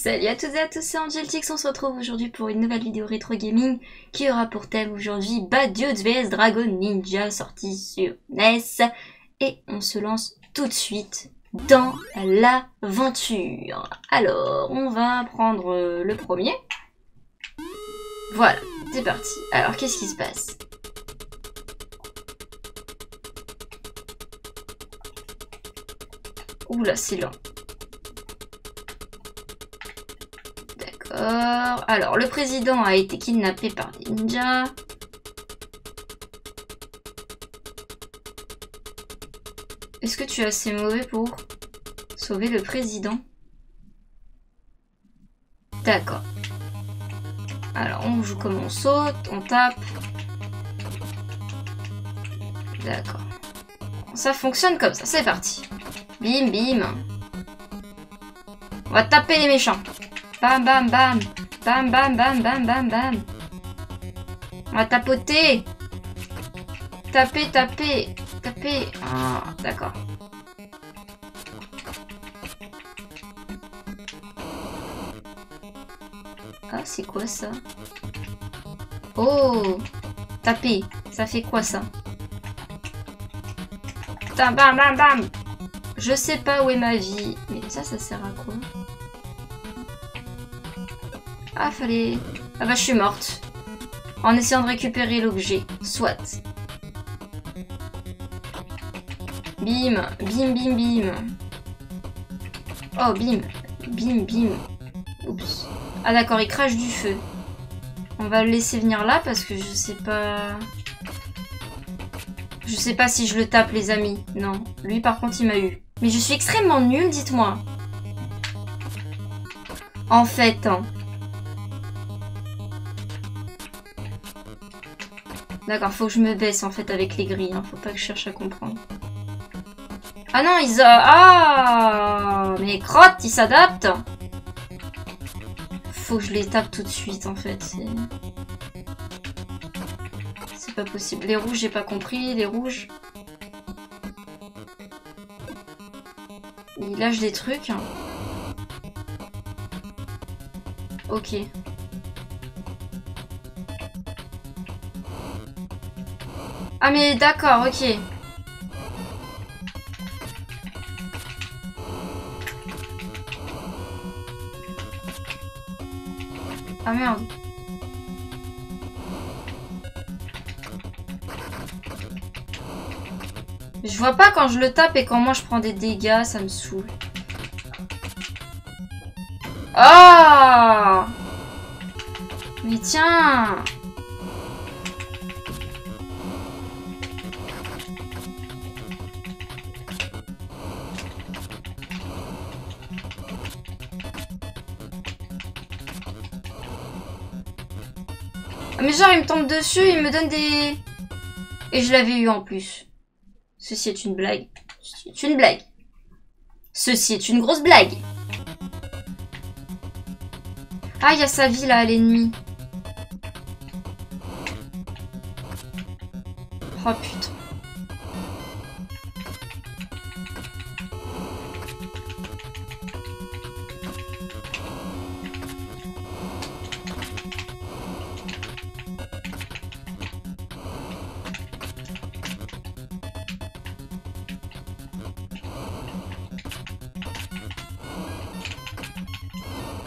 Salut à toutes et à tous, c'est AngelTix, on se retrouve aujourd'hui pour une nouvelle vidéo rétro gaming qui aura pour thème aujourd'hui Bad Dudes vs Dragon Ninja, sorti sur NES, et on se lance tout de suite dans l'aventure. Alors, on va prendre le premier. Voilà, c'est parti. Alors, qu'est-ce qui se passe ? Oula, c'est lent. D'accord. Alors, le président a été kidnappé par des ninjas. Est-ce que tu es assez mauvais pour sauver le président? D'accord. Alors, on joue comme on saute, on tape. D'accord. Ça fonctionne comme ça, c'est parti. Bim, bim. On va taper les méchants. Bam, bam, bam. Bam, bam, bam, bam, bam, bam. On va tapoter. Taper, taper, taper. Ah, d'accord. Ah, c'est quoi ça? Oh! Taper. Ça fait quoi ça? Bam, bam, bam. Je sais pas où est ma vie. Mais ça sert à quoi? Ah, fallait... Ah bah, je suis morte. En essayant de récupérer l'objet. Soit. Bim. Bim, bim, bim. Oh, bim. Bim, bim. Oups. Ah d'accord, il crache du feu. On va le laisser venir là parce que je sais pas... Je sais pas si je le tape, les amis. Non. Lui, par contre, il m'a eu. Mais je suis extrêmement nulle, dites-moi. En fait, hein. D'accord, faut que je me baisse, en fait, avec les grilles. Hein. Faut pas que je cherche à comprendre. Ah non, ils... Ah mais crotte, ils s'adaptent. Faut que je les tape tout de suite, en fait. C'est pas possible. Les rouges, j'ai pas compris. Les rouges... Ils lâchent des trucs. Ok. Ah mais d'accord, ok. Ah merde. Je vois pas quand je le tape et quand moi je prends des dégâts, ça me saoule. Ah ! Mais tiens ! Mais genre, il me tombe dessus, il me donne des... Et je l'avais eu en plus. Ceci est une blague. Ceci est une blague. Ceci est une grosse blague. Ah, il y a sa vie là, à l'ennemi. Oh putain.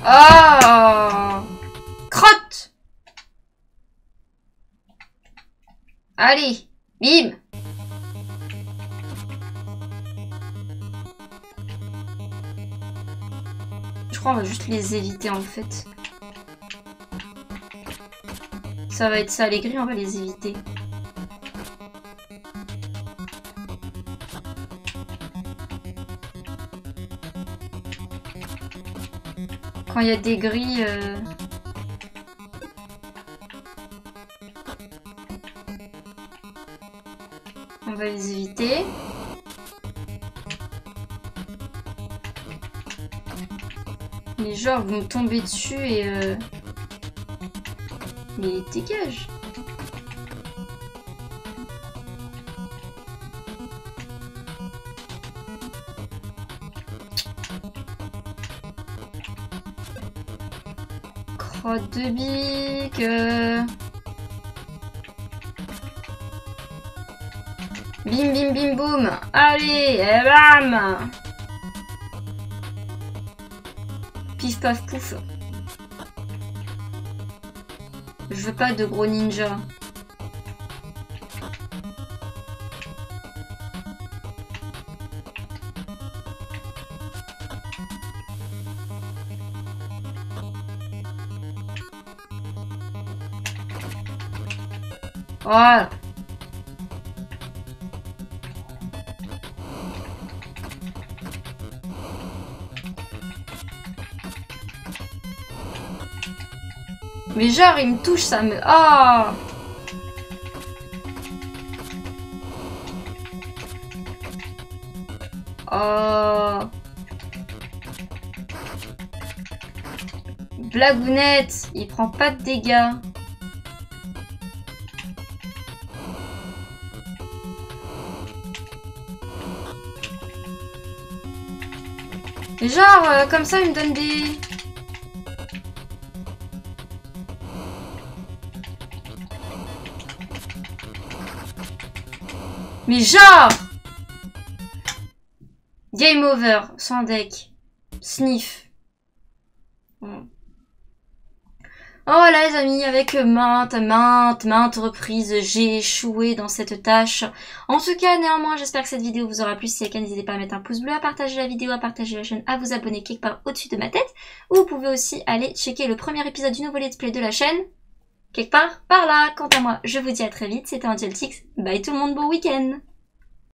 Oh! Crotte! Allez! Bim! Je crois qu'on va juste les éviter en fait. Ça va être ça, les grilles, on va les éviter. Quand il y a des grilles... On va les éviter. Les gens vont tomber dessus et... Mais dégage! Oh, deux biques. Bim bim bim boum. Allez, et bam. Pif paf pouf. Je veux pas de gros ninja. Voilà. Mais genre il me touche, ça me... Ah oh. Oh. Blagounette, il prend pas de dégâts. Genre, comme ça, il me donne des... Mais genre... Game over, sans deck. Sniff. Bon. Oh voilà les amis, avec maintes reprises, j'ai échoué dans cette tâche. En tout cas, néanmoins, j'espère que cette vidéo vous aura plu. Si c'est le cas, n'hésitez pas à mettre un pouce bleu, à partager la vidéo, à partager la chaîne, à vous abonner quelque part au-dessus de ma tête. Ou vous pouvez aussi aller checker le premier épisode du nouveau let's play de la chaîne, quelque part par là. Quant à moi, je vous dis à très vite, c'était AngelTix, bye tout le monde, bon week-end.